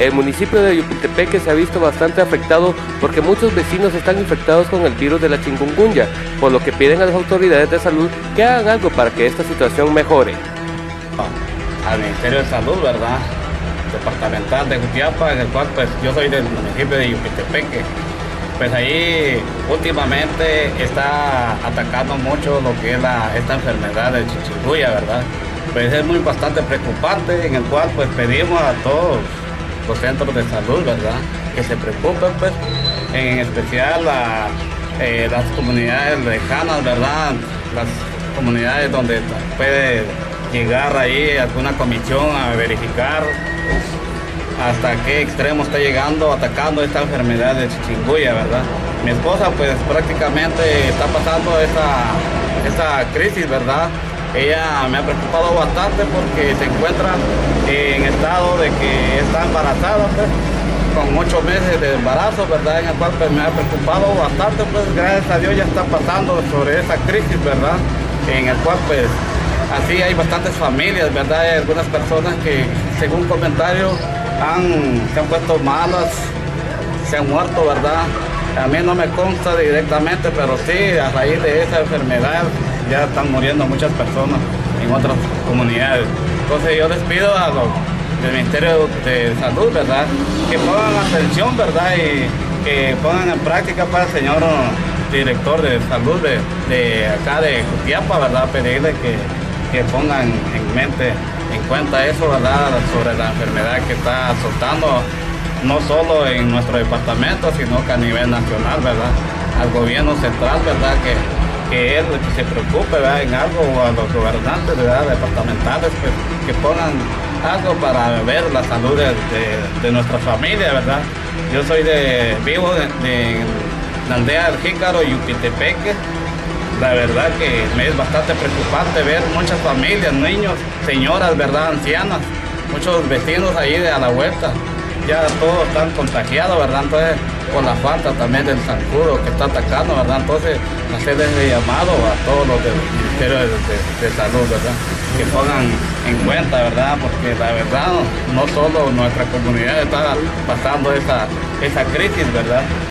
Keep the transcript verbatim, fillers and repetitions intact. El municipio de Yupiltepeque se ha visto bastante afectado porque muchos vecinos están infectados con el virus de la chikungunya, por lo que piden a las autoridades de salud que hagan algo para que esta situación mejore. Al Ministerio de Salud, ¿verdad?, departamental de Jutiapa, en el cual pues yo soy del municipio de Yupiltepeque. Pues ahí últimamente está atacando mucho lo que es la, esta enfermedad de chikungunya, ¿verdad? Pues es muy bastante preocupante, en el cual pues pedimos a todos los centros de salud, ¿verdad?, que se preocupen, pues, en especial a, eh, las comunidades lejanas, ¿verdad?, las comunidades donde puede llegar ahí alguna comisión a verificar hasta qué extremo está llegando, atacando esta enfermedad de chikungunya, ¿verdad? Mi esposa pues prácticamente está pasando esta, esta crisis, ¿verdad? Ella me ha preocupado bastante porque se encuentra en estado de que está embarazada, pues, con ocho meses de embarazo, ¿verdad? En el cual pues me ha preocupado bastante, pues gracias a Dios ya está pasando sobre esa crisis, ¿verdad? En el cual pues así hay bastantes familias, ¿verdad? Hay algunas personas que, según comentarios, han, se han puesto malas, se han muerto, ¿verdad? A mí no me consta directamente, pero sí, a raíz de esa enfermedad ya están muriendo muchas personas en otras comunidades. Entonces yo les pido a los del Ministerio de Salud, ¿verdad?, que pongan atención, ¿verdad?, y que pongan en práctica para el señor director de salud de, de acá de Jutiapa, ¿verdad?, pedirle que que pongan en mente, en cuenta eso, ¿verdad?, sobre la enfermedad que está azotando, no solo en nuestro departamento, sino que a nivel nacional, ¿verdad?, al gobierno central, ¿verdad?, que, que él se preocupe, ¿verdad?, en algo, o a los gobernantes, ¿verdad?, departamentales, que, que pongan algo para ver la salud de, de, de nuestra familia, ¿verdad? Yo soy de, vivo de, de la aldea del Jícaro, Yupiltepeque. La verdad que me es bastante preocupante ver muchas familias, niños, señoras, ¿verdad?, ancianas, muchos vecinos ahí de a la vuelta. Ya todos están contagiados, ¿verdad? Entonces, con la falta también del zancudo que está atacando, ¿verdad? Entonces, hacer ese llamado a todos los del Ministerio de, de, de Salud, ¿verdad?, que pongan en cuenta, ¿verdad?, porque la verdad no solo nuestra comunidad está pasando esa, esa crisis, ¿verdad?,